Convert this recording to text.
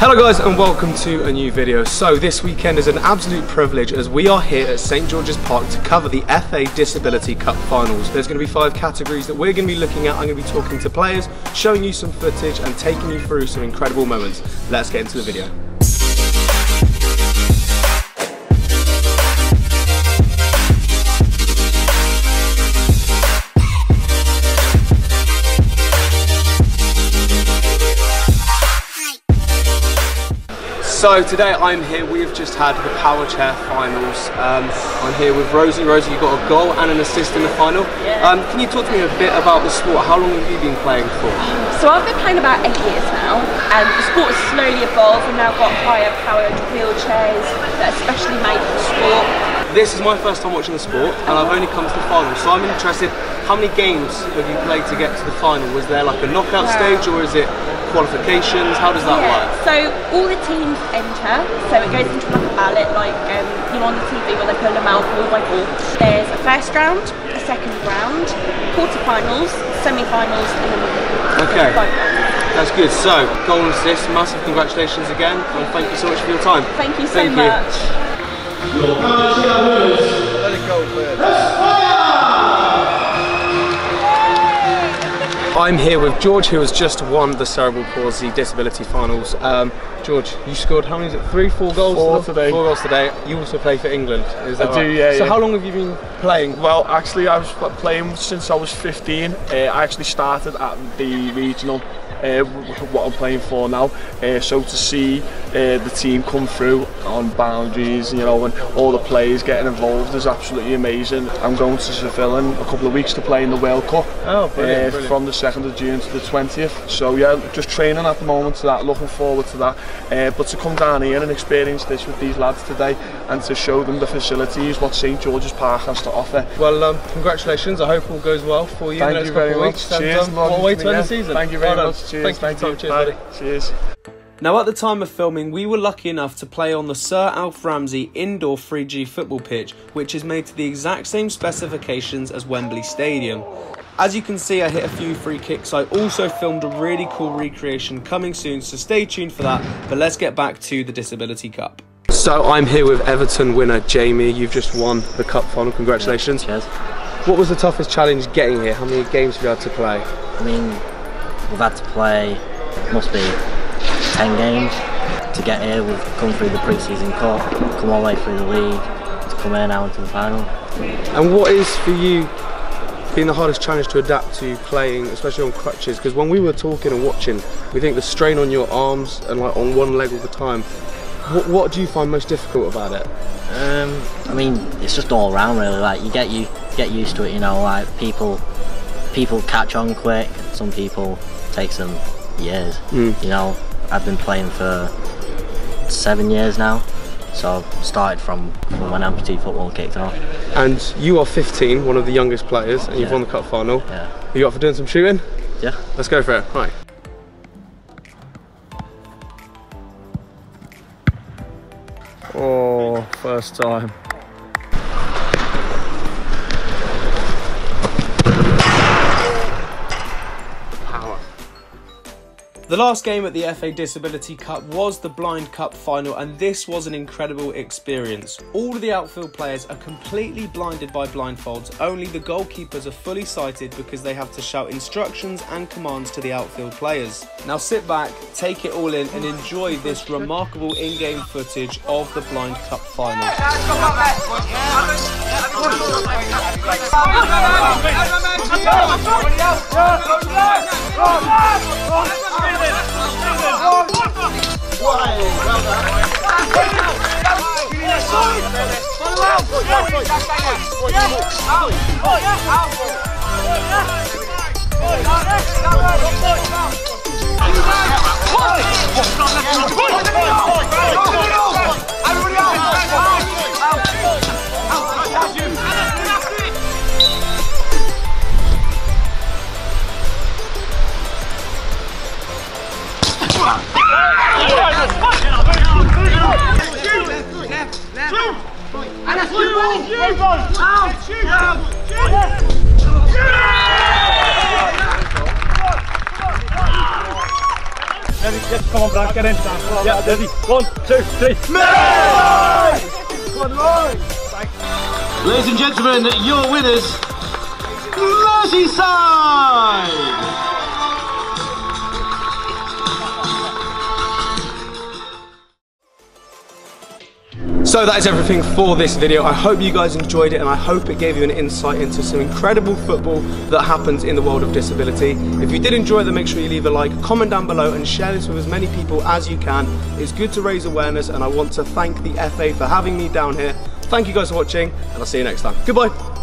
Hello guys and welcome to a new video. So this weekend is an absolute privilege as we are here at St George's Park to cover the FA Disability Cup Finals. There's going to be 5 categories that we're going to be looking at. I'm going to be talking to players, showing you some footage and taking you through some incredible moments. Let's get into the video. So today I'm here, we have just had the power chair finals. I'm here with Rosie. Rosie, you got a goal and an assist in the final. Yeah. Can you talk to me a bit about the sport? How long have you been playing for? So I've been playing about 8 years now, and the sport has slowly evolved. We've now got higher powered wheelchairs that are specially made for the sport. This is my first time watching the sport and I've only come to the final, so I'm interested, how many games have you played to get to the final? Was there like a knockout stage, or is it qualifications? How does that work? So all the teams enter, so it goes into like a ballot, like you know, on the TV where they pull them out ball by ball. There's a first round, a second round, quarterfinals, semi-finals, and then okay, that's good. So goal and assist, massive congratulations again, and thank you so much for your time. Thank you so much. Let it go, Claire. I'm here with George, who has just won the Cerebral Palsy Disability Finals. George, you scored, how many is it, 3, 4 goals? 4 today. 4 goals today. You also play for England, is that right? I do, yeah. So yeah. How long have you been playing? Well, actually, I was playing since I was 15. I actually started at the regional, what I'm playing for now. So to see the team come through on boundaries, you know, and all the players getting involved is absolutely amazing. I'm going to Seville in a couple of weeks to play in the World Cup. Oh, brilliant, brilliant. From the 2nd of June to the 20th. So yeah, just training at the moment to that, looking forward to that. But to come down here and experience this with these lads today, and to show them the facilities, what St George's Park has to offer. Well, congratulations. I hope all goes well for you. Thank you very much. Cheers. What way to end the season. Thank you very much. Cheers. Thank you. Cheers, buddy. Cheers. Now, at the time of filming, we were lucky enough to play on the Sir Alf Ramsey indoor 3G football pitch, which is made to the exact same specifications as Wembley Stadium. As you can see, I hit a few free kicks. I also filmed a really cool recreation coming soon, so stay tuned for that. But let's get back to the Disability Cup. So I'm here with Everton winner Jamie. You've just won the cup final. Congratulations. Cheers. What was the toughest challenge getting here? How many games have you had to play? I mean, we've had to play, must be 10 games to get here. We've come through the pre-season cup, come all the way through the league, to come here now into the final. And what is for you being the hardest challenge to adapt to playing, especially on crutches? Because when we were talking and watching, we think the strain on your arms and like on one leg all the time. What do you find most difficult about it? I mean, it's just all around really. Like you get used to it, you know. Like people catch on quick. Some people take some years. Mm. You know, I've been playing for 7 years now. So I started from when amputee football kicked off. And you are 15, one of the youngest players, and you've won the cup final. Yeah. Are you up for doing some shooting? Yeah. Let's go for it. Right. Oh, first time. The last game at the FA Disability Cup was the Blind Cup final, and this was an incredible experience. All of the outfield players are completely blinded by blindfolds. Only the goalkeepers are fully sighted because they have to shout instructions and commands to the outfield players. Now sit back, take it all in and enjoy this remarkable in-game footage of the Blind Cup final. Ready? Yes, come on, Brad, get in. Yeah, ready. 1, 2, 3. Come on, ladies and gentlemen, your winners, Merseyside! So that is everything for this video. I hope you guys enjoyed it, and I hope it gave you an insight into some incredible football that happens in the world of disability. If you did enjoy it, then make sure you leave a like, comment down below, and share this with as many people as you can. It's good to raise awareness, and I want to thank the FA for having me down here. Thank you guys for watching, and I'll see you next time. Goodbye.